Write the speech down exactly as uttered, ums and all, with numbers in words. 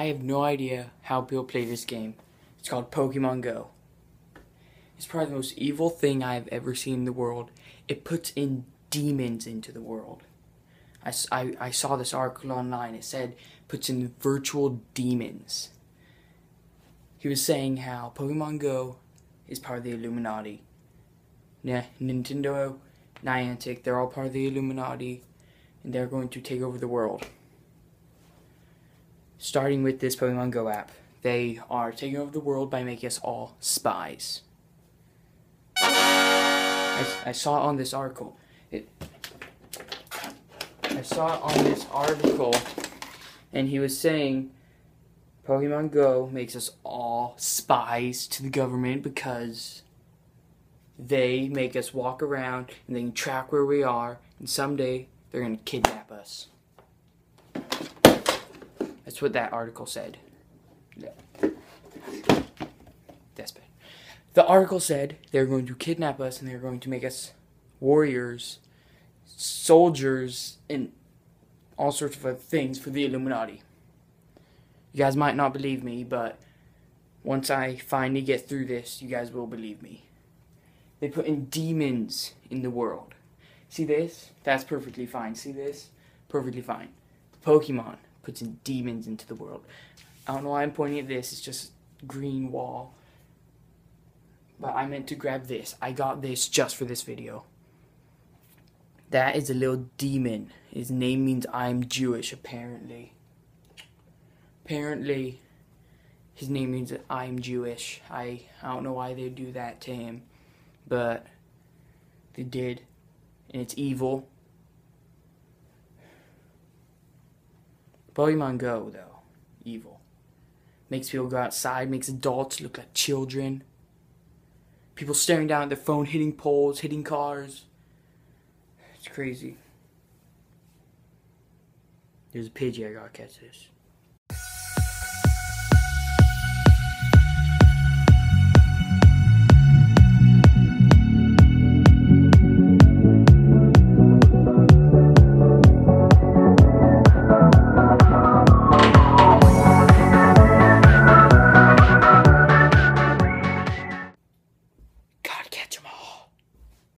I have no idea how people play this game. It's called Pokémon Go. It's probably the most evil thing I have ever seen in the world. It puts in demons into the world. I, I, I saw this article online. It said, puts in virtual demons. He was saying how Pokémon Go is part of the Illuminati. Yeah, Nintendo, Niantic, they're all part of the Illuminati. And they're going to take over the world. Starting with this Pokémon Go app. They are taking over the world by making us all spies. I saw on this article. It, I saw on this article, and he was saying, Pokémon Go makes us all spies to the government because they make us walk around and they can track where we are, and someday they're gonna kidnap us. That's what that article said. Yeah. That's bad. The article said they're going to kidnap us and they're going to make us warriors, soldiers, and all sorts of other things for the Illuminati. You guys might not believe me, but once I finally get through this, you guys will believe me. They put in demons in the world. See this? That's perfectly fine. See this? Perfectly fine. Pokemon puts in demons into the world. I don't know why I'm pointing at this. It's just a green wall. But I meant to grab this. I got this just for this video. That is a little demon. His name means I'm Jewish, apparently. Apparently, his name means that I'm Jewish. I, I don't know why they do that to him. But they did. And it's evil. Pokémon Go, though. Evil. Makes people go outside. Makes adults look like children. People staring down at their phone, hitting poles, hitting cars. It's crazy. There's a Pidgey, I gotta catch this.